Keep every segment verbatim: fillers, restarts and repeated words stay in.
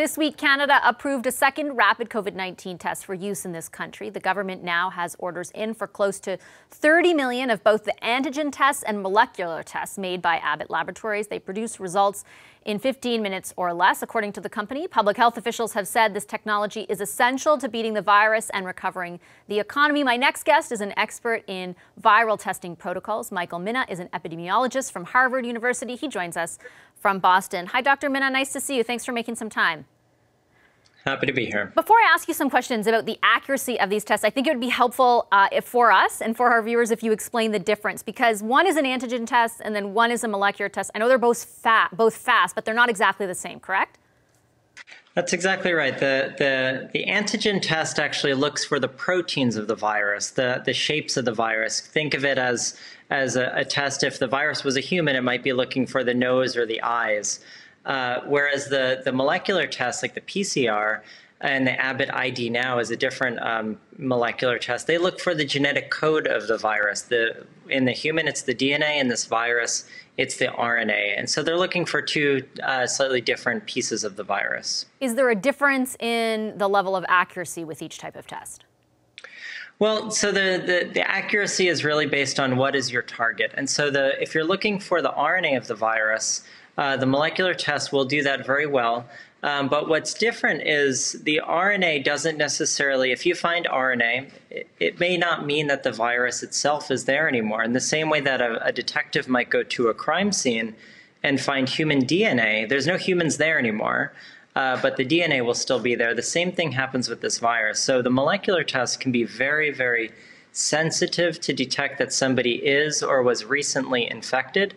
This week, Canada approved a second rapid COVID nineteen test for use in this country. The government now has orders in for close to thirty million of both the antigen tests and molecular tests made by Abbott Laboratories. They produce results in fifteen minutes or less. According to the company, public health officials have said this technology is essential to beating the virus and recovering the economy. My next guest is an expert in viral testing protocols. Michael Mina is an epidemiologist from Harvard University. He joins us from Boston. Hi, Doctor Mina. Nice to see you. Thanks for making some time. Happy to be here. Before I ask you some questions about the accuracy of these tests, I think it would be helpful uh, if for us and for our viewers if you explain the difference, because one is an antigen test and then one is a molecular test. I know they're both, fa both fast, but they're not exactly the same, correct? That's exactly right. The, the, the antigen test actually looks for the proteins of the virus, the, the shapes of the virus. Think of it as, as a, a test. If the virus was a human, it might be looking for the nose or the eyes. Uh, whereas the, the molecular tests, like the P C R and the Abbott I D Now is a different um, molecular test, they look for the genetic code of the virus. The, in the human, it's the D N A. In this virus, it's the R N A. And so they're looking for two uh, slightly different pieces of the virus. Is there a difference in the level of accuracy with each type of test? Well, so the, the, the accuracy is really based on what is your target. And so the, if you're looking for the R N A of the virus, Uh, the molecular test will do that very well, um, but what's different is the R N A doesn't necessarily, if you find R N A, it, it may not mean that the virus itself is there anymore. In the same way that a, a detective might go to a crime scene and find human D N A, there's no humans there anymore, uh, but the D N A will still be there. The same thing happens with this virus. So the molecular test can be very, very sensitive to detect that somebody is or was recently infected,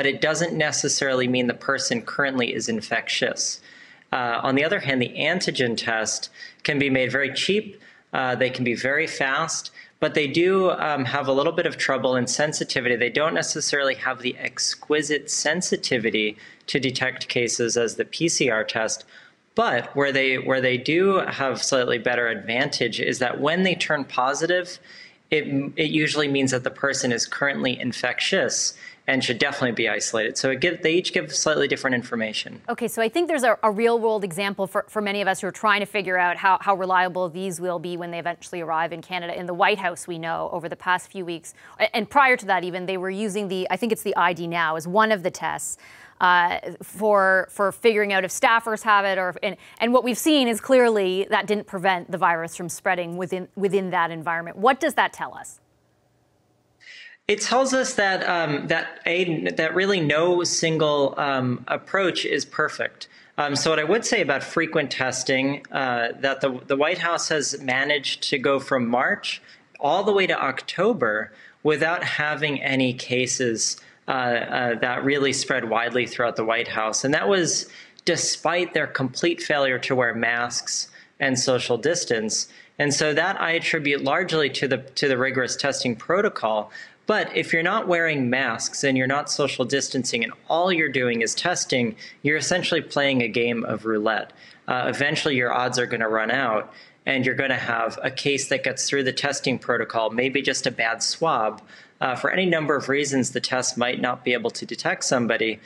but it doesn't necessarily mean the person currently is infectious. Uh, on the other hand, the antigen test can be made very cheap. Uh, they can be very fast, but they do um, have a little bit of trouble in sensitivity. They don't necessarily have the exquisite sensitivity to detect cases as the P C R test, but where they, where they do have slightly better advantage is that when they turn positive, it, it usually means that the person is currently infectious and should definitely be isolated. So it give, they each give slightly different information. Okay, so I think there's a, a real-world example for, for many of us who are trying to figure out how, how reliable these will be when they eventually arrive in Canada. In the White House, we know, over the past few weeks, and prior to that even, they were using the, I think it's the I D Now, as one of the tests uh, for, for figuring out if staffers have it. Or, and, and what we've seen is clearly that didn't prevent the virus from spreading within, within that environment. What does that tell us? It tells us that um, that a, that really no single um, approach is perfect. Um, so what I would say about frequent testing uh, that the the White House has managed to go from March all the way to October without having any cases uh, uh, that really spread widely throughout the White House, and that was despite their complete failure to wear masks and social distance. And so that I attribute largely to the to the rigorous testing protocol. But if you're not wearing masks and you're not social distancing and all you're doing is testing, you're essentially playing a game of roulette. Uh, eventually, your odds are going to run out and you're going to have a case that gets through the testing protocol, maybe just a bad swab. Uh, for any number of reasons, the test might not be able to detect somebody.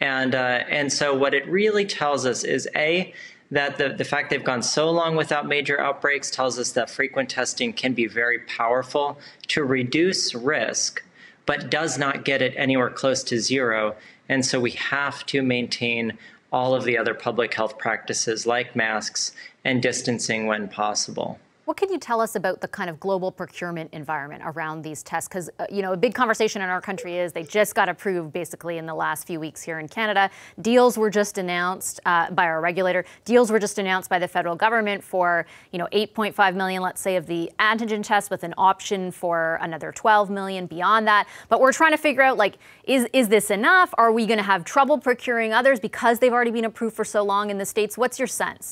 And, uh, and so what it really tells us is, A, that the, the fact they've gone so long without major outbreaks tells us that frequent testing can be very powerful to reduce risk, but does not get it anywhere close to zero. And so we have to maintain all of the other public health practices like masks and distancing when possible. What can you tell us about the kind of global procurement environment around these tests? Because, uh, you know, a big conversation in our country is they just got approved basically in the last few weeks here in Canada. Deals were just announced uh, by our regulator. Deals were just announced by the federal government for, you know, eight point five million, let's say, of the antigen tests with an option for another twelve million beyond that. But we're trying to figure out, like, is, is this enough? Are we going to have trouble procuring others because they've already been approved for so long in the States? What's your sense?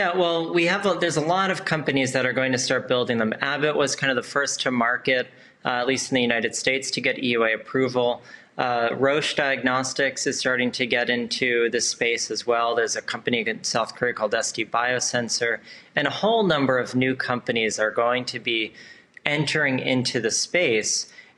Yeah, well, we have a, there's a lot of companies that are going to start building them. Abbott was kind of the first to market, uh, at least in the United States, to get E U A approval. Uh, Roche Diagnostics is starting to get into this space as well. There's a company in South Korea called S D Biosensor, and a whole number of new companies are going to be entering into the space.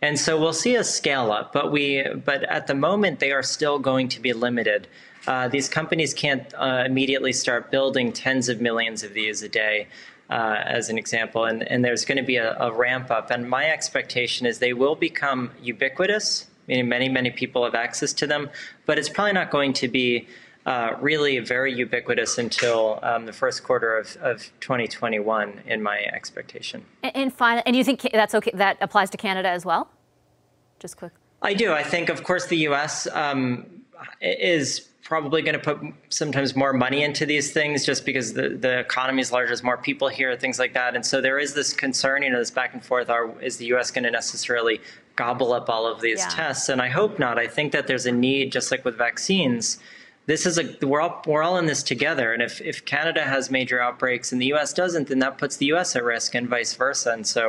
And so we'll see a scale up, but we, but at the moment they are still going to be limited. uh, these companies can't uh, immediately start building tens of millions of these a day, uh, as an example, and, and there's going to be a, a ramp up. And my expectation is they will become ubiquitous, meaning many, many people have access to them, but it's probably not going to be Uh, really very ubiquitous until um, the first quarter of, of twenty twenty-one, in my expectation. And, and finally, and you think that's okay? That applies to Canada as well? Just quick. I do. I think, of course, the U S um, is probably going to put sometimes more money into these things just because the, the economy is larger, there's more people here, things like that. And so there is this concern, you know, this back and forth, are, is the U S going to necessarily gobble up all of these yeah. tests? And I hope not. I think that there's a need, just like with vaccines, This is a we're all we're all in this together, and if if Canada has major outbreaks and the U S doesn't, then that puts the U S at risk, and vice versa. And so,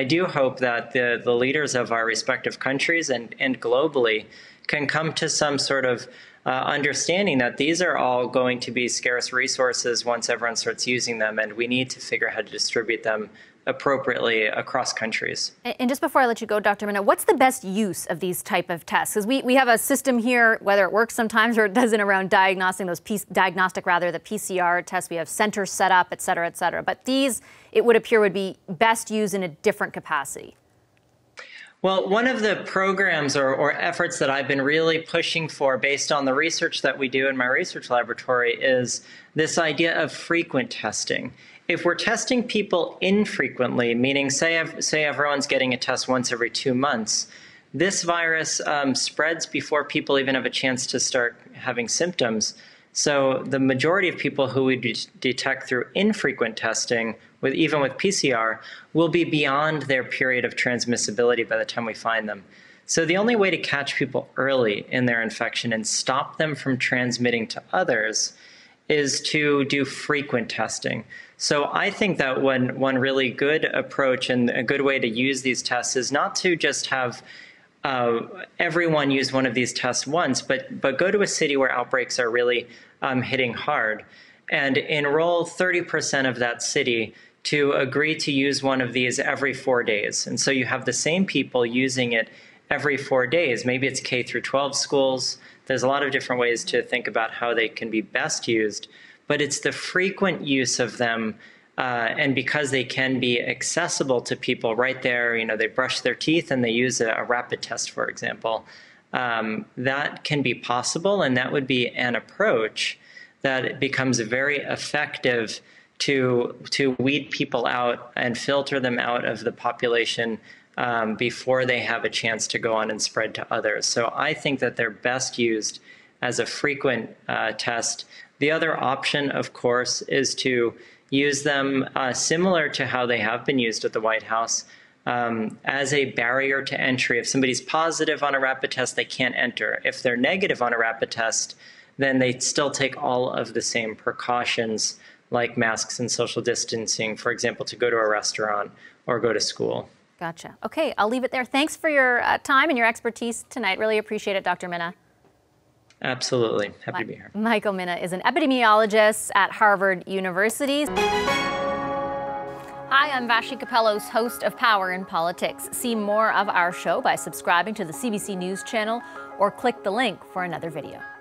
I do hope that the the leaders of our respective countries and and globally can come to some sort of uh, understanding that these are all going to be scarce resources once everyone starts using them, and we need to figure out how to distribute them appropriately across countries. And just before I let you go, Doctor Mina, what's the best use of these type of tests? Because we, we have a system here, whether it works sometimes or it doesn't, around diagnosing those piece, diagnostic rather, the P C R tests. We have centers set up, et cetera, et cetera. But these, it would appear, would be best used in a different capacity. Well, one of the programs or, or efforts that I've been really pushing for based on the research that we do in my research laboratory is this idea of frequent testing. If we're testing people infrequently, meaning say, say everyone's getting a test once every two months, this virus um, spreads before people even have a chance to start having symptoms. So the majority of people who we de detect through infrequent testing, with, even with P C R, will be beyond their period of transmissibility by the time we find them. So the only way to catch people early in their infection and stop them from transmitting to others is to do frequent testing. So I think that one, one really good approach and a good way to use these tests is not to just have uh, everyone use one of these tests once, but, but go to a city where outbreaks are really um, hitting hard and enroll thirty percent of that city to agree to use one of these every four days. And so you have the same people using it every four days. Maybe it's K through twelve schools. There's a lot of different ways to think about how they can be best used, but it's the frequent use of them, uh, and because they can be accessible to people right there, you know, they brush their teeth and they use a, a rapid test, for example, um, that can be possible, and that would be an approach that it becomes very effective to, to weed people out and filter them out of the population Um, before they have a chance to go on and spread to others. So I think that they're best used as a frequent uh, test. The other option, of course, is to use them uh, similar to how they have been used at the White House um, as a barrier to entry. If somebody's positive on a rapid test, they can't enter. If they're negative on a rapid test, then they still take all of the same precautions, like masks and social distancing, for example, to go to a restaurant or go to school. Gotcha. Okay, I'll leave it there. Thanks for your uh, time and your expertise tonight. Really appreciate it, Doctor Mina. Absolutely. Happy My, to be here. Michael Mina is an epidemiologist at Harvard University. Hi, I'm Vashi Capello's host of Power in Politics. See more of our show by subscribing to the C B C News Channel or click the link for another video.